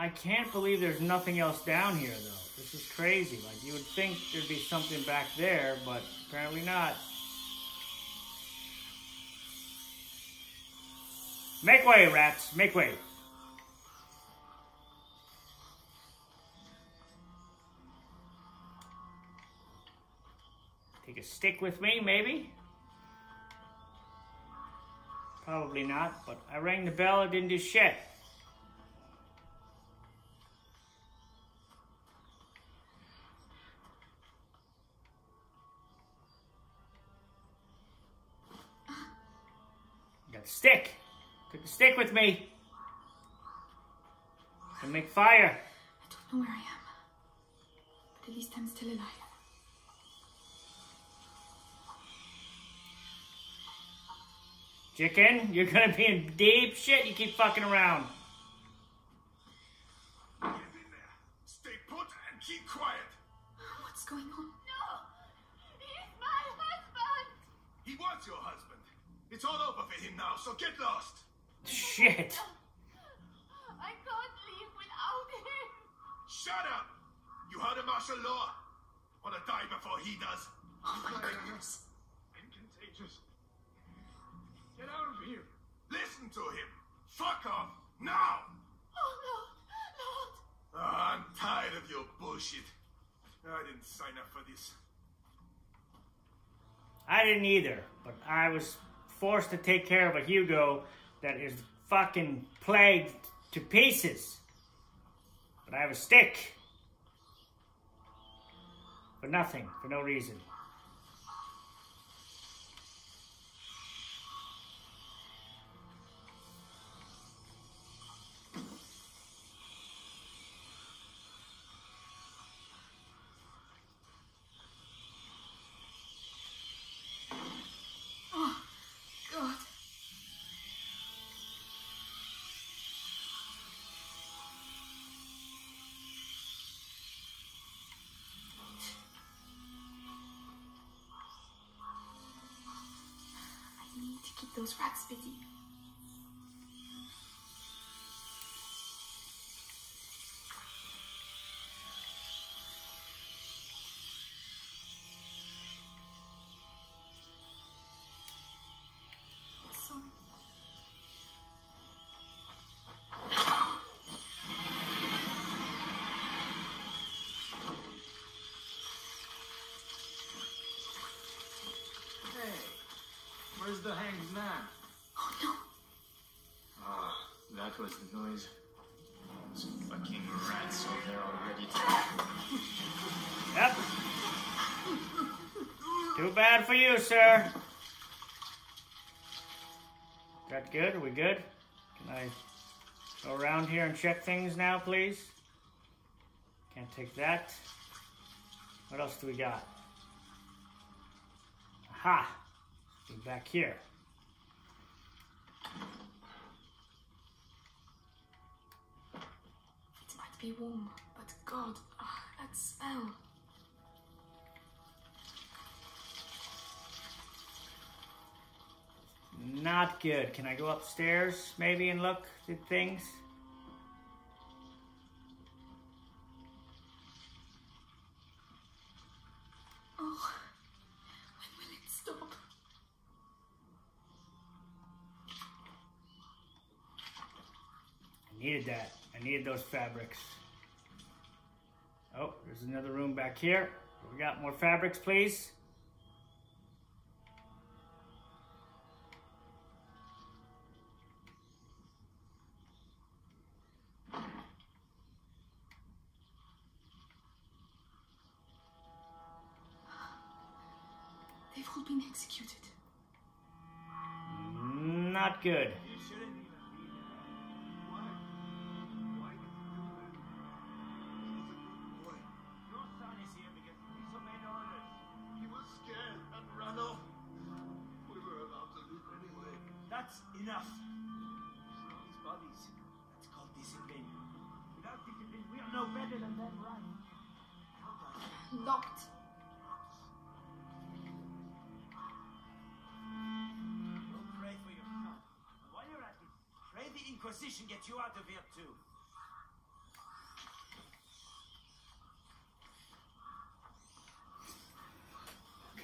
I can't believe there's nothing else down here, though. This is crazy. Like, you would think there'd be something back there, but apparently not. Make way, rats. Make way. Take a stick with me, maybe? Probably not, but I rang the bell. It didn't do shit. Got the stick. Took the stick with me. I can make fire. I don't know where I am, but at least I'm still alive. Chicken, you're gonna be in deep shit. You keep fucking around. Get in there. Stay put and keep quiet. What's going on? No! He's my husband! He was your husband. It's all over for him now, so get lost. Shit. I can't leave without him. Shut up! You heard of martial law? Wanna die before he does? Oh my goodness. And contagious. Get out of here! Listen to him! Fuck off! Now! Oh, no! Lord! Oh, I'm tired of your bullshit. I didn't sign up for this. I didn't either, but I was forced to take care of a Hugo that is fucking plagued to pieces. But I have a stick. For nothing, for no reason. Keep those rats busy. Where's the hanged man? Oh no! Ah, that was the noise. Those fucking rats over there already. Yep. Too bad for you, sir. That good? Are we good? Can I go around here and check things now, please? Can't take that. What else do we got? Aha! Back here. It might be warm, but God, that smell. Not good. Can I go upstairs maybe and look at things? That. I needed those fabrics. Oh, there's another room back here. We got more fabrics, please. They've all been executed. Not good. Inquisition gets you out of here too.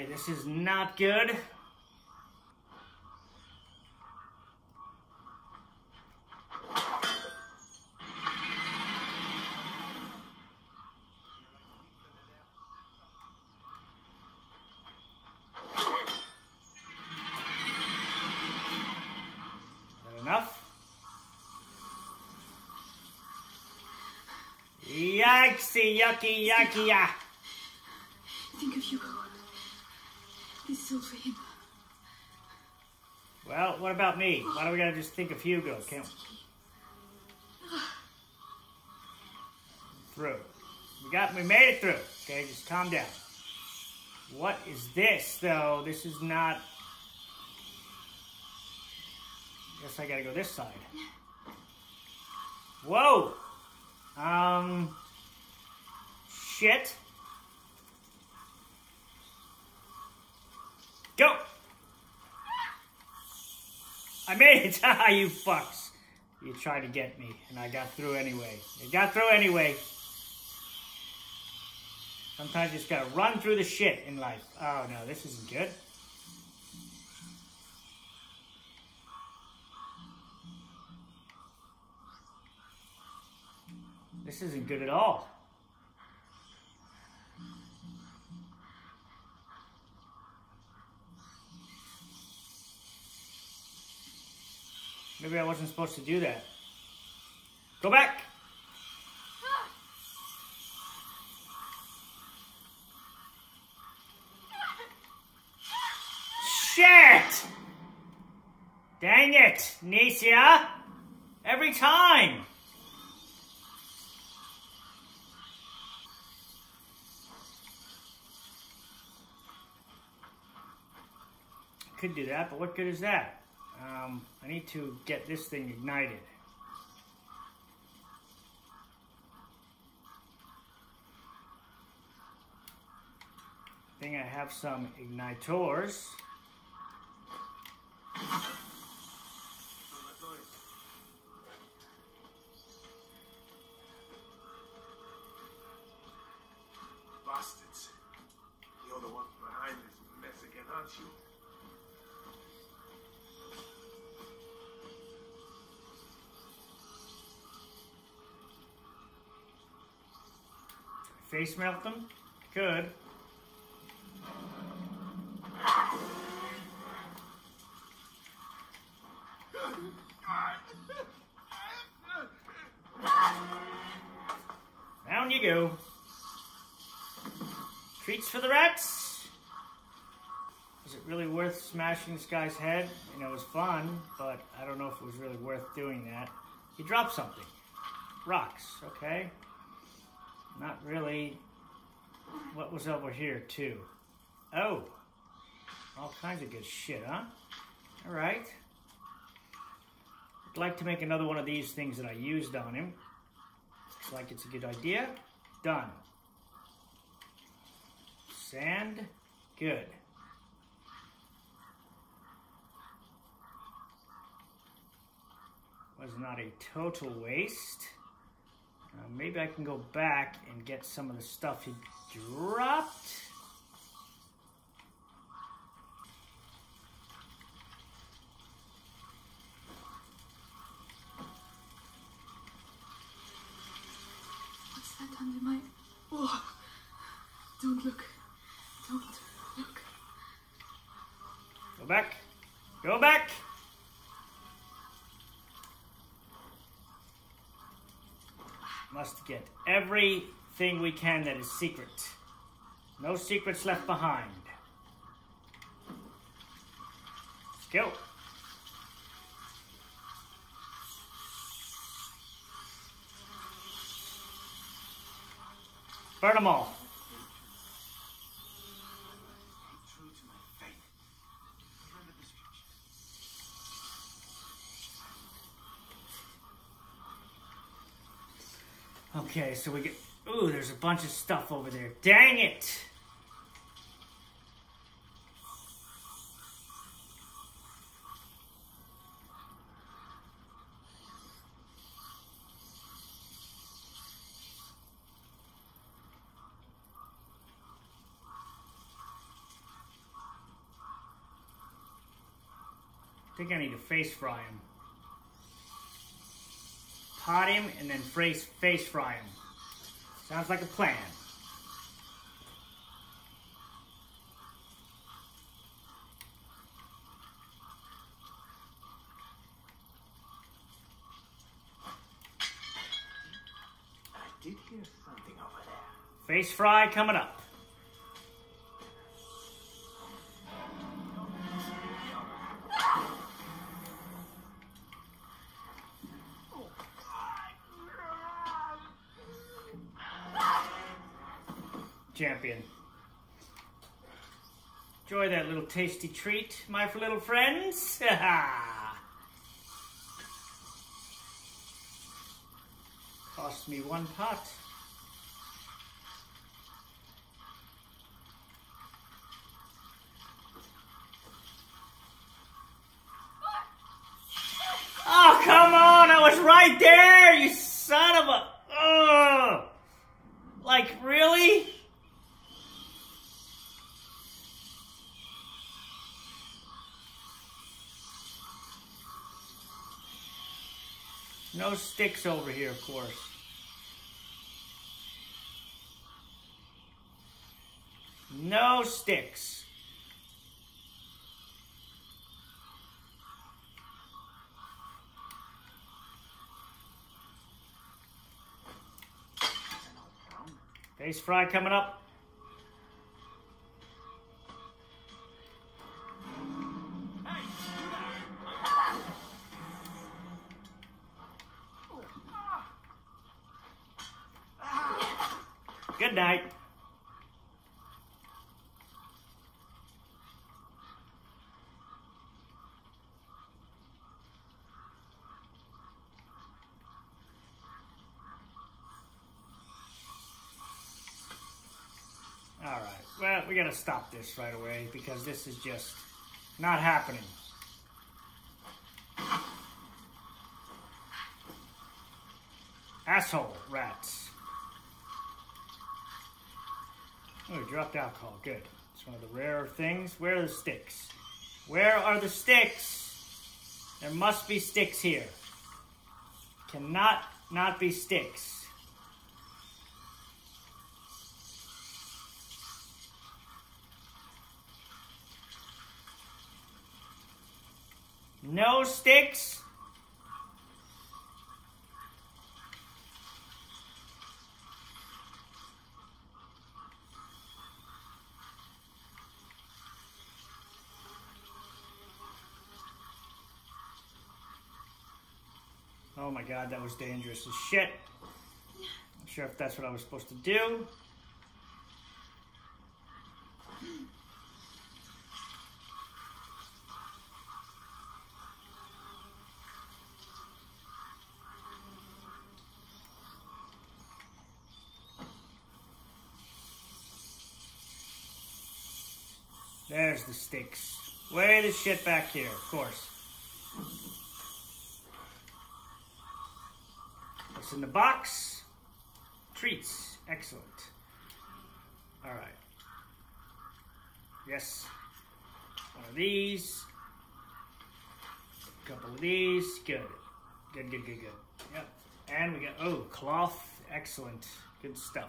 Okay, this is not good. Yikesy, yucky, yucky, yeah. Think of Hugo. This is all for him. Well, what about me? Why do we gotta just think of Hugo? Can't we? Through. We made it through. Okay, just calm down. What is this, though? This is not... Guess I gotta go this side. Whoa! Shit. Go! I made it! Haha, you fucks. You tried to get me, and I got through anyway. I got through anyway. Sometimes you just gotta run through the shit in life. Oh no, this isn't good. This isn't good at all. Maybe I wasn't supposed to do that. Go back! Shit! Dang it, Amicia! Every time! I could do that, but what good is that? I need to get this thing ignited. I think I have some ignitors. Bastards. You're the one behind this mess again, aren't you? Face melt them? Good. Down you go. Treats for the rats? Is it really worth smashing this guy's head? You know, it was fun, but I don't know if it was really worth doing that. He dropped something. Rocks, okay. Not really. What was over here, too? Oh. All kinds of good shit, huh? Alright. I'd like to make another one of these things that I used on him. Looks like it's a good idea. Done. Sand. Good. Was not a total waste. Maybe I can go back and get some of the stuff he dropped. What's that under my... Oh, don't look. Don't look. Go back. Go back! Must get everything we can that is secret. No secrets left behind. Let's go. Burn them all. Okay, so we get... Ooh, there's a bunch of stuff over there. Dang it! I think I need to face fry him. Pot him and then face fry him. Sounds like a plan. I did hear something over there. Face fry coming up. Champion. Enjoy that little tasty treat, my little friends. Cost me one pot. Oh, come on! I was right there, you son of a... Ugh. Like, really? No sticks over here, of course. No sticks. Face fry coming up. Good night. All right. Well, we gotta stop this right away because this is just not happening. Asshole rats. Oh, dropped alcohol. Good. It's one of the rarer things. Where are the sticks? Where are the sticks? There must be sticks here. Cannot not be sticks. No sticks? Oh my god, that was dangerous as shit. Not sure if that's what I was supposed to do. There's the sticks. Way the shit back here, of course. In the box, treats, excellent. All right, yes, one of these, a couple of these, good, good, good, good, good. Yep, and we got, oh, cloth, excellent, good stuff.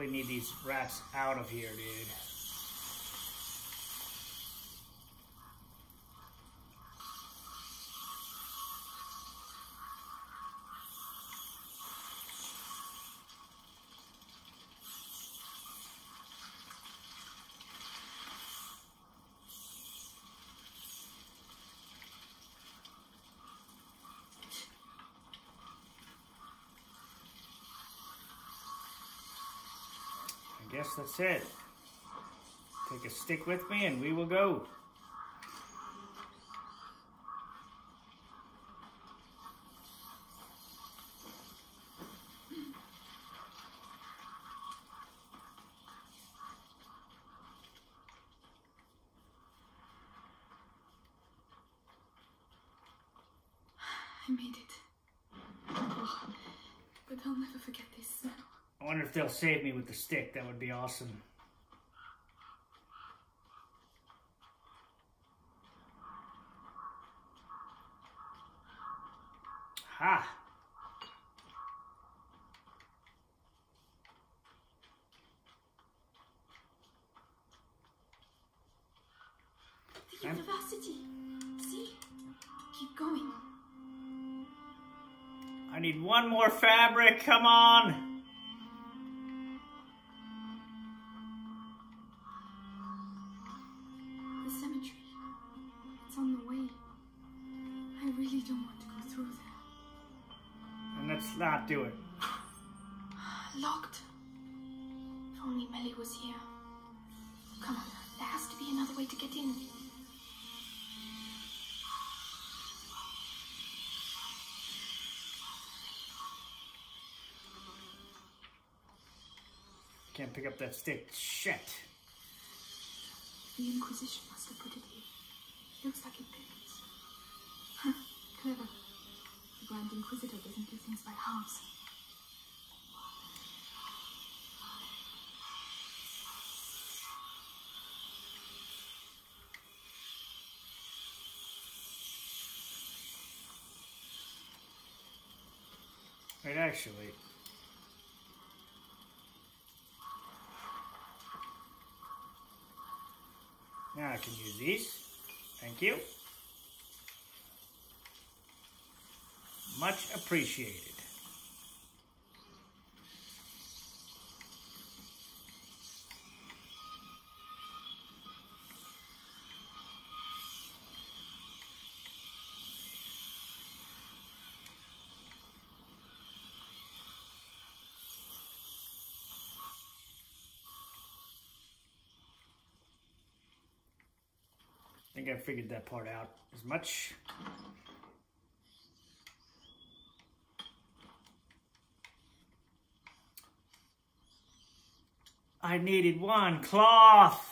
Really need these rats out of here, dude. Yes, that's it. Take a stick with me and we will go. I made it. Oh, but I'll never forget this smell. I wonder if they'll save me with the stick. That would be awesome. Ha! The university. See? Keep going. I need one more fabric. Come on. Not do it. Locked. If only Melly was here. Come on, there has to be another way to get in. Can't pick up that stick. Shit. The Inquisition must have put it here. Looks like it fits. Huh, clever. The Grand Inquisitor doesn't do things by halves. Right, actually. Now I can use these. Thank you. Much appreciated. I think I figured that part out as much. I needed one cloth.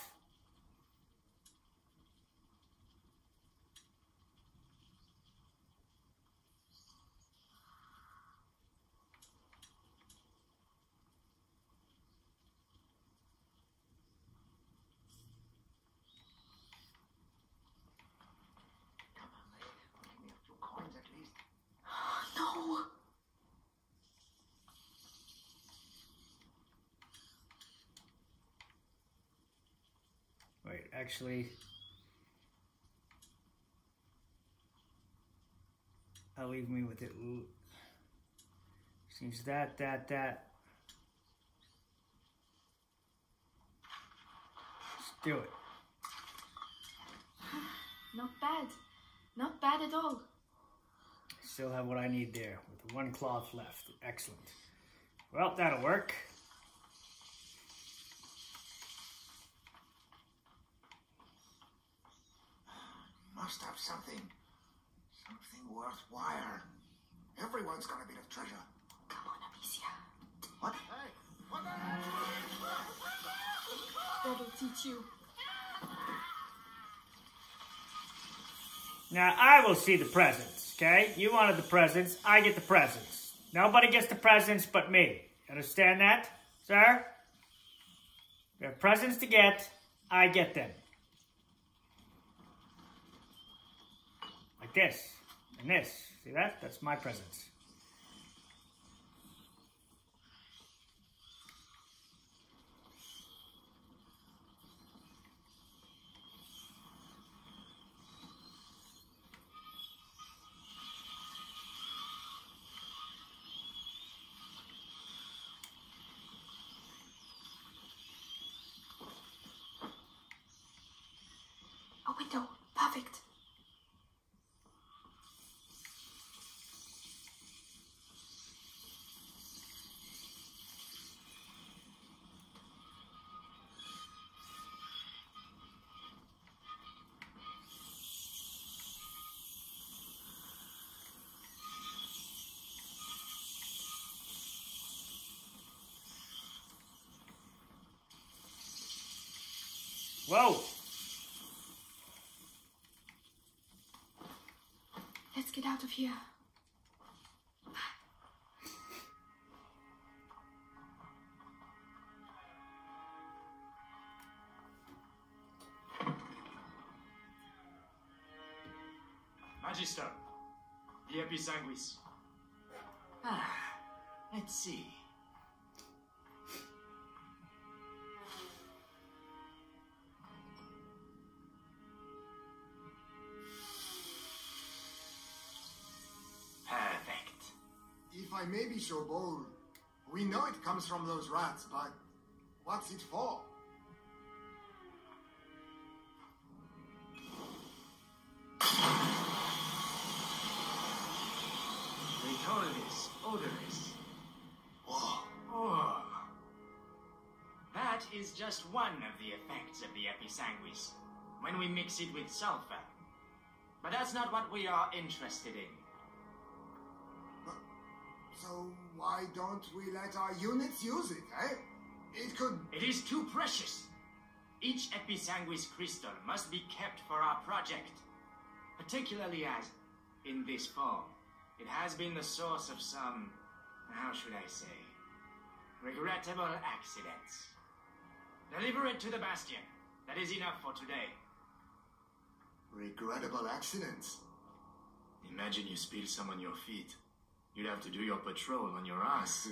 Actually, I'll leave me with it. Ooh. Seems that. Let's do it. Not bad at all. Still have what I need there with one cloth left. Excellent. Well, that'll work. Must have something worthwhile. Everyone's gonna be the treasure. Come on, Amicia. What? Hey, what the heck? That'll teach you. Now I will see the presents, okay? You wanted the presents, I get the presents. Nobody gets the presents but me. Understand that, sir? There are presents to get, I get them. This and this. See that? That's my presence. A window. Perfect. Whoa! Let's get out of here. Magister, the Episanguis. Ah, let's see. Perfect. If I may be so bold, we know it comes from those rats, but what's it for? They call this odorous. Oh. That is just one of the effects of the Episanguis, when we mix it with sulfur. But that's not what we are interested in. So why don't we let our units use it, eh? It is too precious. Each Episanguis crystal must be kept for our project. Particularly as, in this form, it has been the source of some, how should I say, regrettable accidents. Deliver it to the Bastion. That is enough for today. Regrettable accidents? Imagine you spill some on your feet. You'd have to do your patrol on your ass.